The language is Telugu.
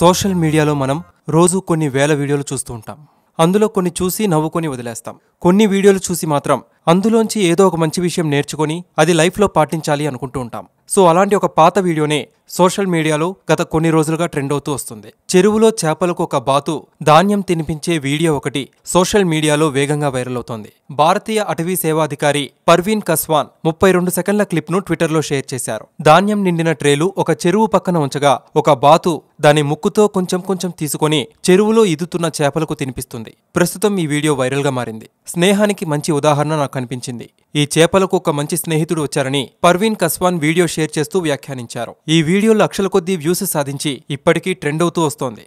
సోషల్ మీడియాలో మనం రోజు కొన్ని వేల వీడియోలు చూస్తూ ఉంటాం. అందులో కొన్ని చూసి నవ్వుకొని వదిలేస్తాం. కొన్ని వీడియోలు చూసి మాత్రం అందులోంచి ఏదో ఒక మంచి విషయం నేర్చుకొని అది లైఫ్లో పాటించాలి అనుకుంటూ ఉంటాం. సో అలాంటి ఒక పాత వీడియోనే సోషల్ మీడియాలో గత కొన్ని రోజులుగా ట్రెండ్ అవుతూ వస్తుంది. చెరువులో చేపలకు ఒక బాతు ధాన్యం తినిపించే వీడియో ఒకటి సోషల్ మీడియాలో వేగంగా వైరల్ అవుతోంది. భారతీయ అటవీ సేవాధికారి పర్వీన్ కస్వాన్ 32 సెకండ్ల క్లిప్ను ట్విట్టర్లో షేర్ చేశారు. ధాన్యం నిండిన ట్రేలు ఒక చెరువు పక్కన ఉంచగా ఒక బాతు దాని ముక్కుతో కొంచెం కొంచెం తీసుకొని చెరువులో ఈదుతున్న చేపలకు తినిపిస్తుంది. ప్రస్తుతం ఈ వీడియో వైరల్గా మారింది. స్నేహానికి మంచి ఉదాహరణ నాకు కనిపించింది. ఈ చేపలకు ఒక మంచి స్నేహితుడు వచ్చారని పర్వీన్ కస్వాన్ వీడియో షేర్ చేస్తూ వ్యాఖ్యానించారు. ఈ వీడియో లక్షల కొద్దీ వ్యూస్ సాధించి ఇప్పటికీ ట్రెండ్ అవుతూ వస్తోంది.